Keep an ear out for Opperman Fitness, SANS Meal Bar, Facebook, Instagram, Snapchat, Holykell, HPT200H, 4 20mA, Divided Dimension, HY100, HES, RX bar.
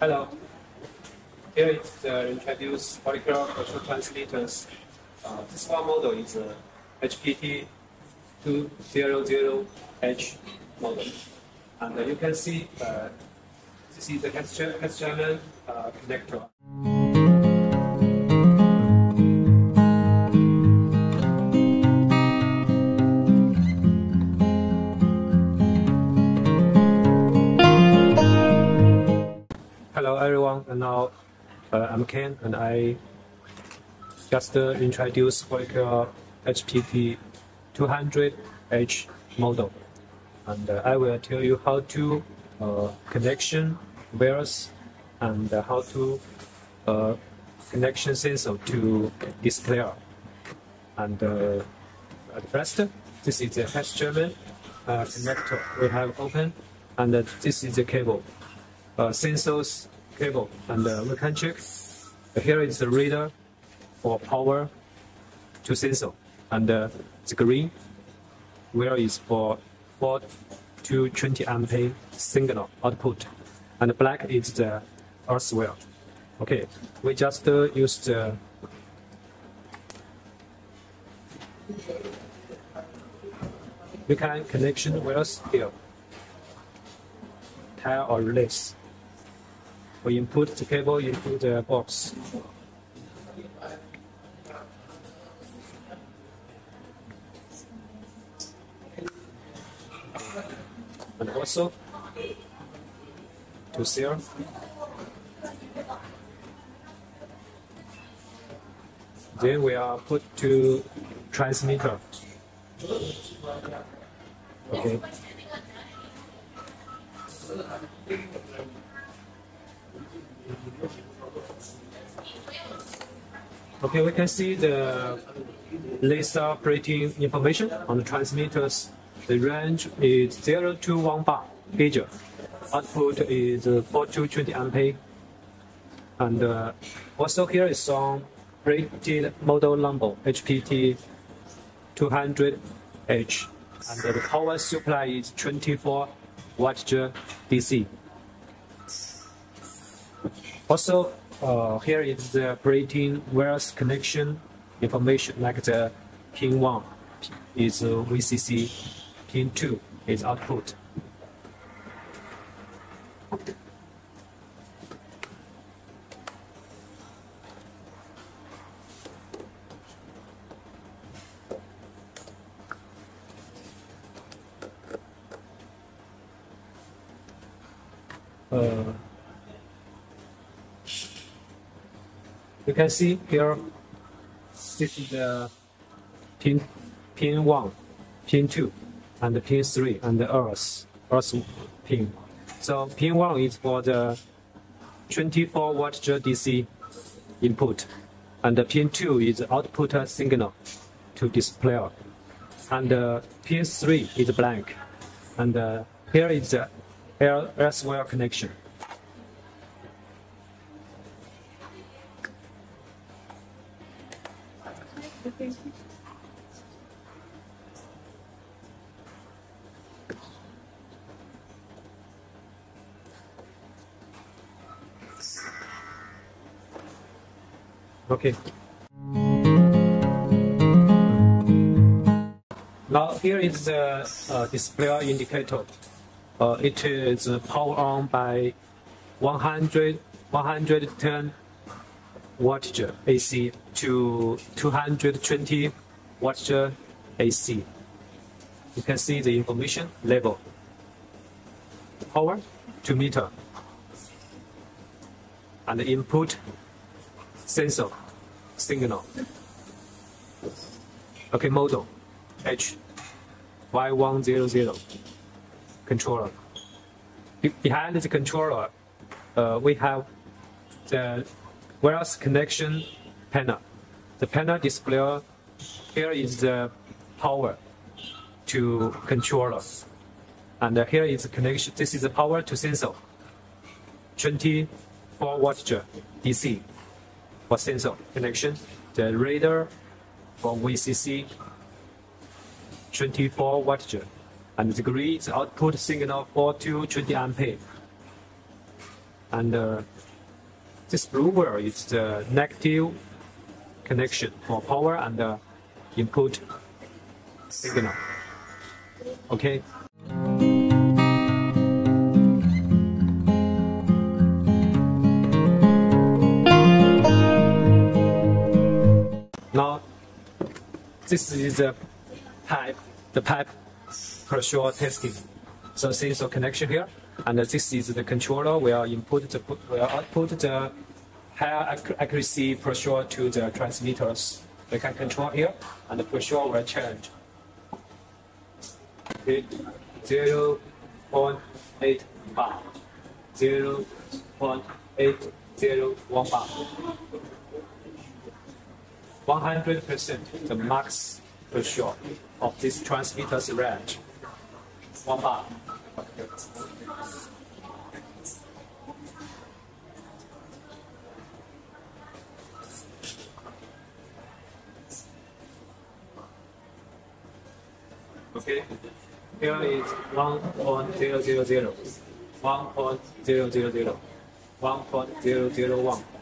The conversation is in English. Hello. Here it introduces Holykell virtual translators. This one model is a HPT200H model. And you can see this is the HES connector. Hello everyone, and now I'm Ken, and I just introduced Holykell HPT200H model, and I will tell you how to connection wires and how to connection sensor to display. And at first, this is the HES connector we have open, and this is the cable. Sensors cable, and we can check. Here is the reader for power to sensor, and the green wire is for 4 to 20 ampere signal output, and black is the earth wire. Okay, we just use the we can connection wires here, 10 or less. We input the cable into the box. And also to seal. Then we are put to transmitter. Okay. Okay, we can see the laser operating information on the transmitters. The range is 0 to 1 bar gauge. Output is 4 to 20 ampere. And also here is some rated model number HPT200H. And the power supply is 24 watts DC. Also, here is the operating wires connection information, like the pin 1 is VCC, pin 2 is output. You can see here, this is the pin 1, pin 2, and the pin 3, and the earth pin. So pin 1 is for the 24 watt DC input, and the pin 2 is output signal to display, and pin 3 is blank, and here is the earth wire connection. Okay. Now here is the display indicator. It is powered on by 110 watt AC to 220 watt AC. You can see the information level, power to meter, and the input sensor signal. Okay, model HY100 controller. Behind the controller, we have the wireless connection panel. The panel display here is the power to controller, and here is the connection. This is the power to sensor, 24 watt DC. For sensor connection, the reader for VCC, 24 watt, and the grid output signal 4 to 20 ampere. and this blue wire is the negative connection for power and input signal. Okay. Now this is the pipe pressure testing. So since a connection here, and this is the controller will output the higher accuracy pressure to the transmitters. We can control here, and the pressure will change. Okay, 0.8 bar, 0.801 bar, 100% the max pressure of this transmitter's range. 1 bar. Okay, here is 1.000, 1.000, 1.001.